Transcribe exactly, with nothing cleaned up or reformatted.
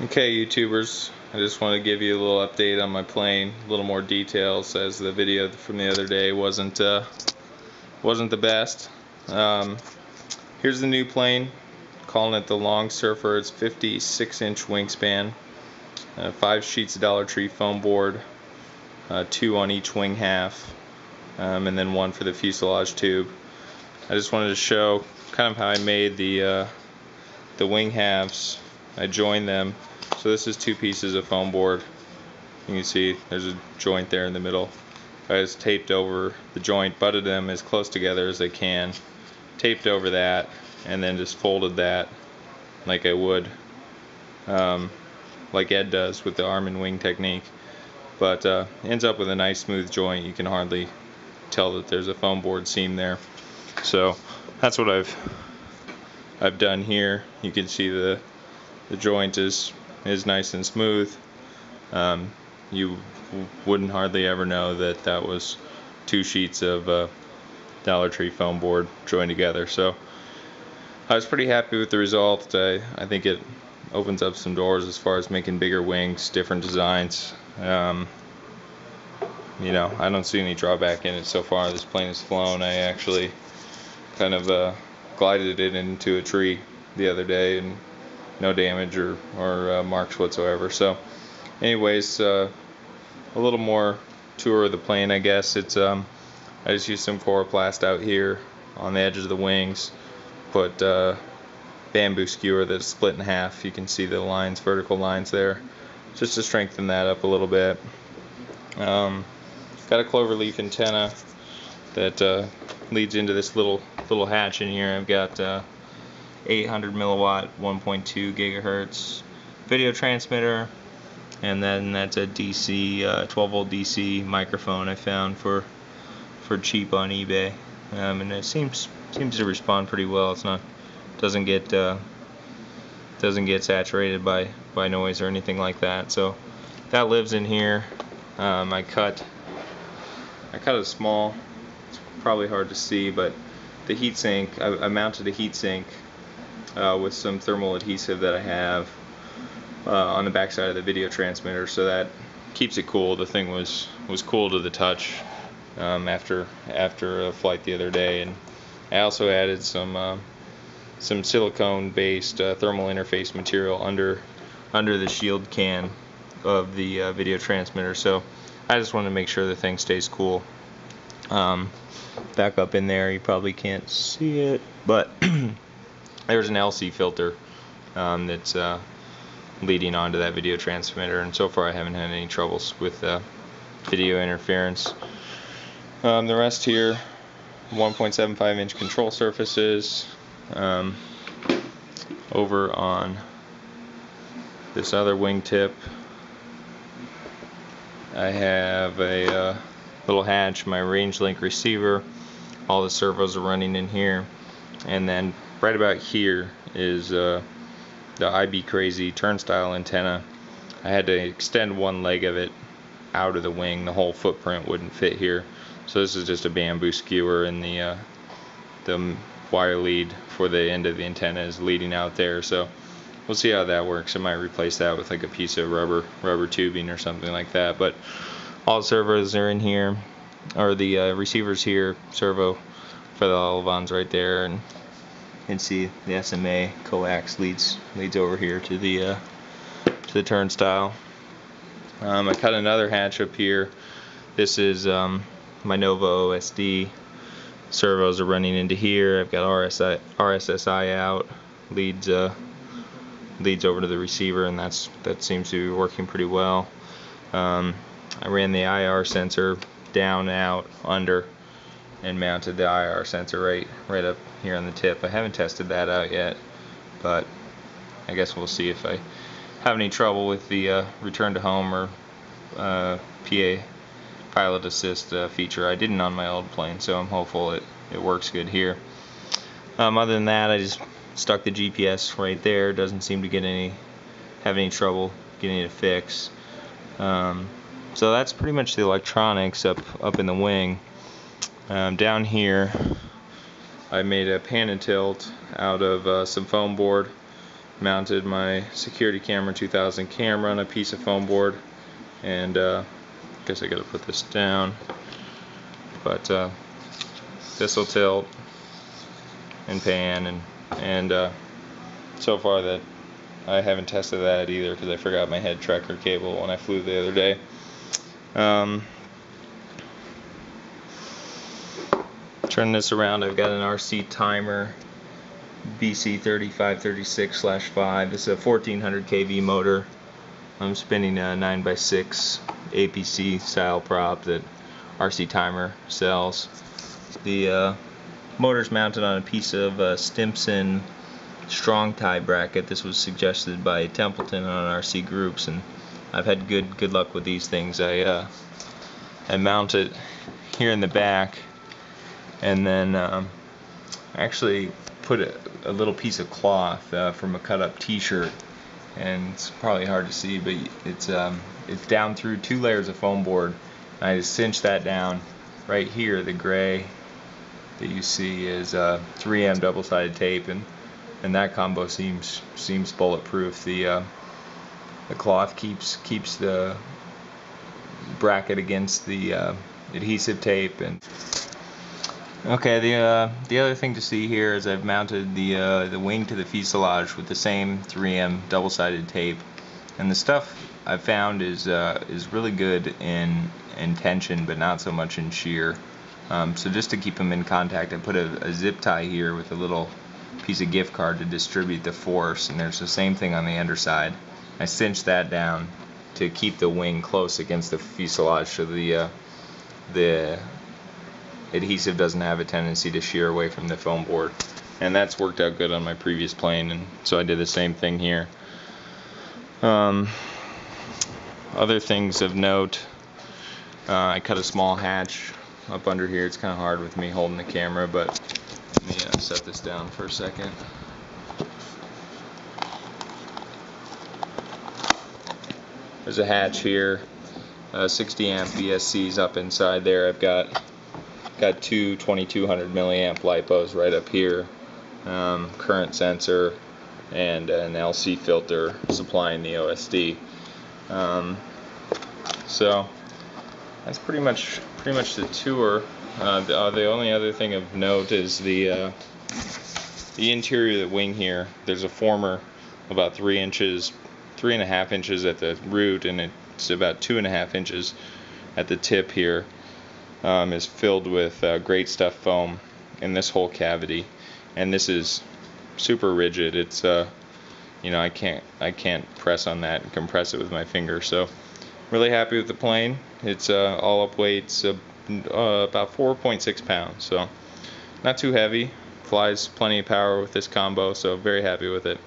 Okay, YouTubers, I just want to give you a little update on my plane, a little more details, as the video from the other day wasn't uh, wasn't the best. Um, here's the new plane, calling it the Long Surfer. It's fifty-six inch wingspan, uh, five sheets of Dollar Tree foam board, uh, two on each wing half, um, and then one for the fuselage tube. I just wanted to show kind of how I made the uh, the wing halves. I joined them. So this is two pieces of foam board. You can see there's a joint there in the middle. I just taped over the joint, butted them as close together as I can, taped over that, and then just folded that like I would, um, like Ed does with the arm and wing technique. But uh, ends up with a nice smooth joint. You can hardly tell that there's a foam board seam there. So that's what I've I've done here. You can see the the joint is is nice and smooth. Um, you wouldn't hardly ever know that that was two sheets of uh, Dollar Tree foam board joined together. So I was pretty happy with the result. I, I think it opens up some doors as far as making bigger wings, different designs. Um, you know, I don't see any drawback in it so far. This plane has flown. I actually kind of uh, glided it into a tree the other day, and no damage or, or uh, marks whatsoever. So anyways, uh, a little more tour of the plane, I guess. It's um, I just used some Coroplast out here on the edge of the wings, put uh, bamboo skewer that's split in half. You can see the lines, vertical lines there, just to strengthen that up a little bit. Um, got a clover leaf antenna that uh, leads into this little little hatch in here. I've got uh, eight hundred milliwatt, one point two gigahertz video transmitter, and then that's a D C uh, twelve volt D C microphone I found for for cheap on eBay, um, and it seems seems to respond pretty well. It's not doesn't get uh, doesn't get saturated by by noise or anything like that. So that lives in here. Um, I cut I cut a small. It's probably hard to see, but the heatsink I, I mounted a heatsink. Uh, with some thermal adhesive that I have uh, on the back side of the video transmitter, so that keeps it cool. The thing was was cool to the touch um, after after a flight the other day, and I also added some uh, some silicone-based uh, thermal interface material under under the shield can of the uh, video transmitter. So I just want to make sure the thing stays cool. Um, back up in there, you probably can't see it, but there's an L C filter um, that's uh, leading onto that video transmitter, and so far I haven't had any troubles with uh, video interference. Um, the rest here, one point seven five inch control surfaces. Um, over on this other wingtip, I have a uh, little hatch, my Rangelink receiver. All the servos are running in here, and then right about here is uh, the I B Crazy turnstile antenna. I had to extend one leg of it out of the wing. The whole footprint wouldn't fit here, so this is just a bamboo skewer, and the uh, the wire lead for the end of the antenna is leading out there. So we'll see how that works. I might replace that with like a piece of rubber rubber tubing or something like that. But all the servos are in here, or the uh, receivers here. Servo for the Olivans right there, and you can see the S M A coax leads leads over here to the uh, to the turnstile. Um, I cut another hatch up here. This is um, my Nova O S D. Servos are running into here. I've got R S S I out, leads uh, leads over to the receiver, and that's that seems to be working pretty well. Um, I ran the I R sensor down, out, under, and mounted the I R sensor right right up here on the tip. I haven't tested that out yet, but I guess we'll see if I have any trouble with the uh, return to home or uh, P A pilot assist uh, feature. I didn't on my old plane, so I'm hopeful it, it works good here. Um, other than that, I just stuck the G P S right there. Doesn't seem to get any have any trouble getting it to fix. Um, so that's pretty much the electronics up up in the wing. Um, down here I made a pan and tilt out of uh, some foam board mounted my security camera two thousand camera on a piece of foam board, and uh, I guess I gotta put this down, but uh, this will tilt and pan, and and uh, so far that I haven't tested that either because I forgot my head tracker cable when I flew the other day. Um, turn this around, I've got an R C Timer B C thirty-five thirty-six slash five. This is a fourteen hundred K V motor. I'm spinning a nine by six A P C style prop that R C Timer sells. The uh, motor's mounted on a piece of uh, Stimson strong tie bracket. This was suggested by Templeton on R C Groups, and I've had good good luck with these things. I uh, I mount it here in the back, and then um, actually put a, a little piece of cloth uh, from a cut-up T-shirt, and it's probably hard to see, but it's um, it's down through two layers of foam board, and I just cinch that down. Right here, the gray that you see is uh, three M double-sided tape, and and that combo seems seems bulletproof. The uh, the cloth keeps keeps the bracket against the uh, adhesive tape. And okay, the uh, the other thing to see here is I've mounted the uh, the wing to the fuselage with the same three M double-sided tape, and the stuff I've found is uh, is really good in in tension, but not so much in shear. Um, so just to keep them in contact, I put a, a zip tie here with a little piece of gift card to distribute the force, and there's the same thing on the underside. I cinch that down to keep the wing close against the fuselage, so the uh, the adhesive doesn't have a tendency to shear away from the foam board, and that's worked out good on my previous plane, and so I did the same thing here. Um, other things of note, uh, I cut a small hatch up under here. It's kind of hard with me holding the camera, but let me uh, set this down for a second. There's a hatch here, uh, sixty amp V S Cs up inside there. I've got got two twenty-two hundred milliamp lipos right up here, um, current sensor, and an L C filter supplying the O S D. Um, so that's pretty much pretty much the tour. Uh, the, uh, the only other thing of note is the uh, the interior of the wing here. There's a former about three inches, three and a half inches at the root, and it's about two and a half inches at the tip here. Um, is filled with uh, great stuff foam in this whole cavity, and this is super rigid. It's uh, you know, I can't I can't press on that and compress it with my finger. So really happy with the plane. It's uh, all up weights uh, uh, about four point six pounds, so not too heavy. Flies plenty of power with this combo, so very happy with it.